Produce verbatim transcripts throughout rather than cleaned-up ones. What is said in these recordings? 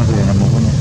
nó về là một cái này.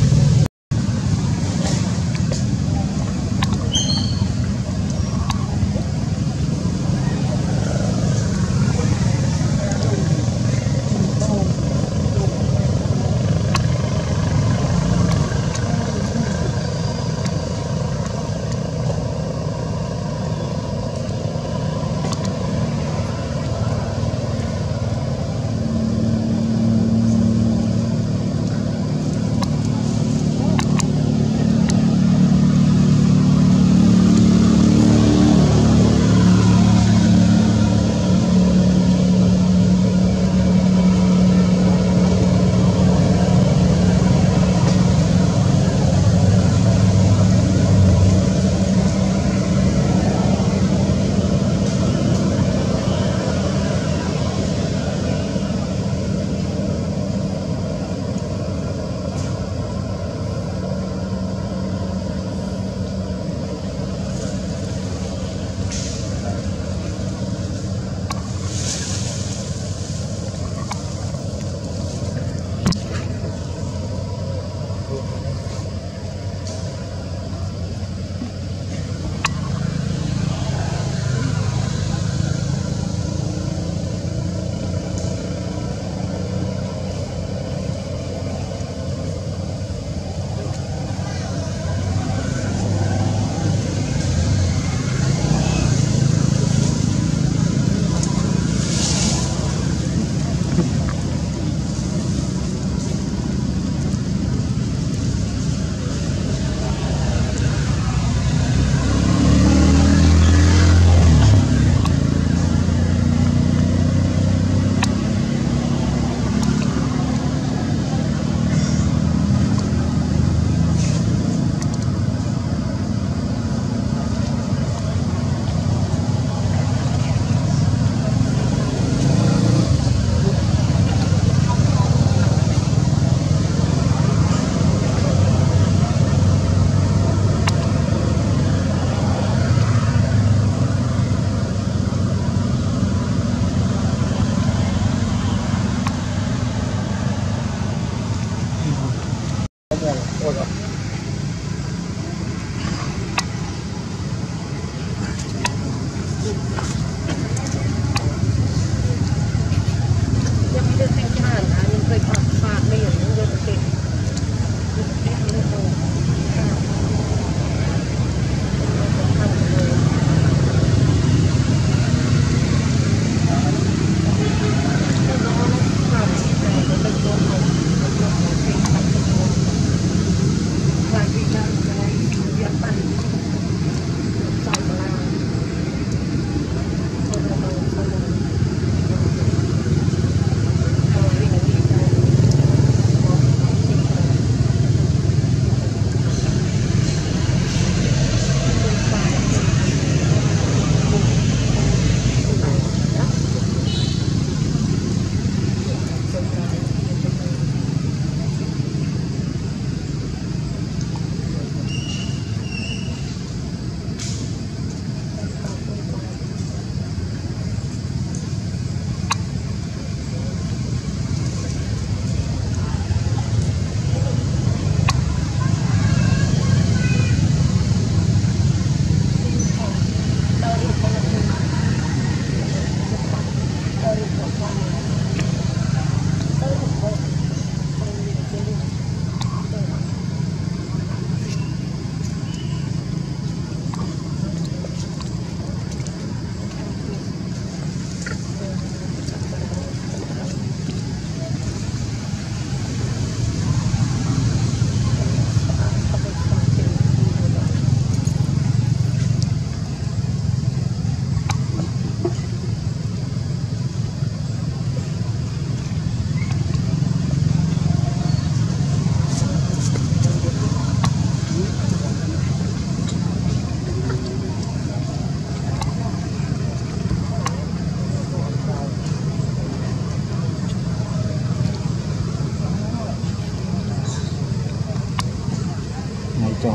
Cho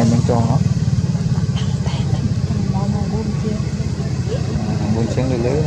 này mình cho nó buôn sáng lưới lưới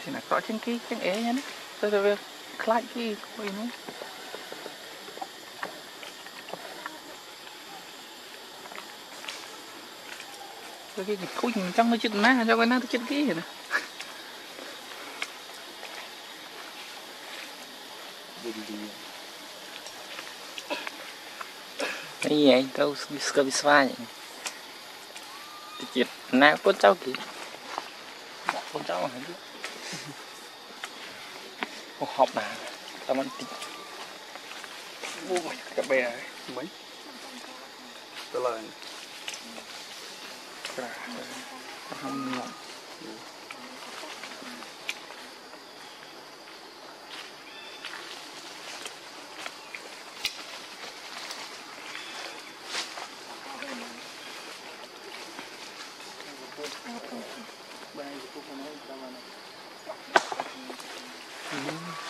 Thì là có trên cái trên ế nhá, tôi sẽ lại cái coi nó. Tôi cái dịch khối trong cái chân má cho cái nó trên cái này. Cái gì anh đâu sờ bị xoa vậy? Chuyện nào con cháu kì, con cháu hả? Một hộp mà tao ăn tí mua mày cà bè ấy. Mấy đó là cả hầm ngọt bay. Mm-hmm.